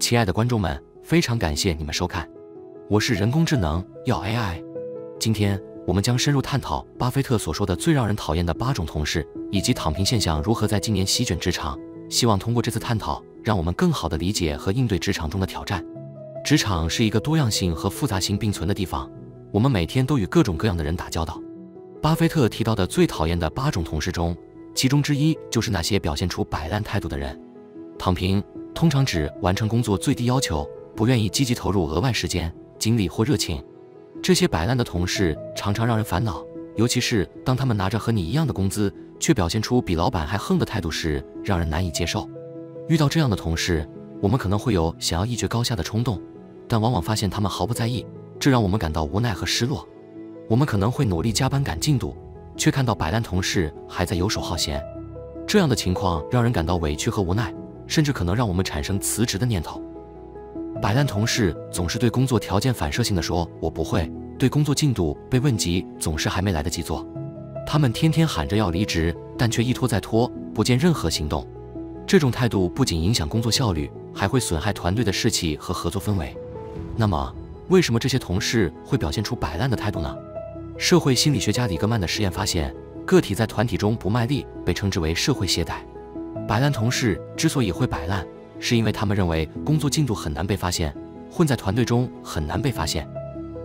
亲爱的观众们，非常感谢你们收看，我是人工智能要 AI。今天我们将深入探讨巴菲特所说的最让人讨厌的8种同事，以及躺平现象如何在今年席卷职场。希望通过这次探讨，让我们更好地理解和应对职场中的挑战。职场是一个多样性和复杂性并存的地方，我们每天都与各种各样的人打交道。巴菲特提到的最讨厌的8种同事中，其中之一就是那些表现出摆烂态度的人。躺平通常指完成工作最低要求，不愿意积极投入额外时间、精力或热情。这些摆烂的同事常常让人烦恼，尤其是当他们拿着和你一样的工资，却表现出比老板还横的态度时，让人难以接受。遇到这样的同事，我们可能会有想要一决高下的冲动，但往往发现他们毫不在意，这让我们感到无奈和失落。我们可能会努力加班赶进度，却看到摆烂同事还在游手好闲，这样的情况让人感到委屈和无奈，甚至可能让我们产生辞职的念头。摆烂同事总是对工作条件反射性地说“我不会”，对工作进度被问及总是还没来得及做。他们天天喊着要离职，但却一拖再拖，不见任何行动。这种态度不仅影响工作效率，还会损害团队的士气和合作氛围。那么，为什么这些同事会表现出摆烂的态度呢？社会心理学家里格曼的实验发现，个体在团体中不卖力被称之为社会懈怠。摆烂同事之所以会摆烂，是因为他们认为工作进度很难被发现，混在团队中很难被发现。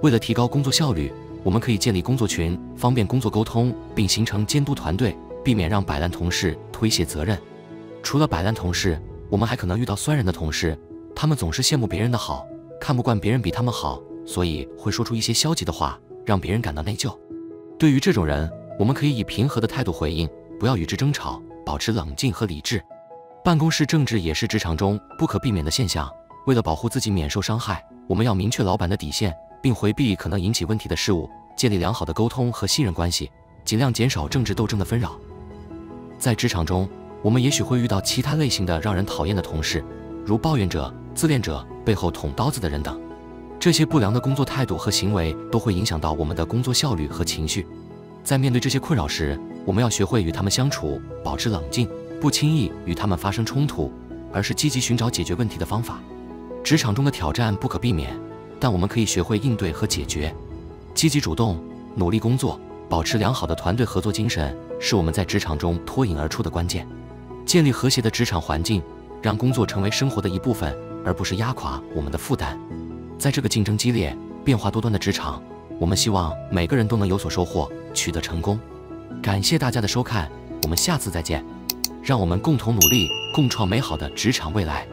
为了提高工作效率，我们可以建立工作群，方便工作沟通，并形成监督团队，避免让摆烂同事推卸责任。除了摆烂同事，我们还可能遇到酸人的同事，他们总是羡慕别人的好，看不惯别人比他们好，所以会说出一些消极的话，让别人感到内疚。对于这种人，我们可以以平和的态度回应，不要与之争吵，保持冷静和理智。办公室政治也是职场中不可避免的现象。为了保护自己免受伤害，我们要明确老板的底线，并回避可能引起问题的事物，建立良好的沟通和信任关系，尽量减少政治斗争的纷扰。在职场中，我们也许会遇到其他类型的让人讨厌的同事，如抱怨者、自恋者、背后捅刀子的人等。这些不良的工作态度和行为都会影响到我们的工作效率和情绪。在面对这些困扰时，我们要学会与他们相处，保持冷静，不轻易与他们发生冲突，而是积极寻找解决问题的方法。职场中的挑战不可避免，但我们可以学会应对和解决。积极主动，努力工作，保持良好的团队合作精神，是我们在职场中脱颖而出的关键。建立和谐的职场环境，让工作成为生活的一部分，而不是压垮我们的负担。在这个竞争激烈、变化多端的职场，我们希望每个人都能有所收获，取得成功。感谢大家的收看，我们下次再见。让我们共同努力，共创美好的职场未来。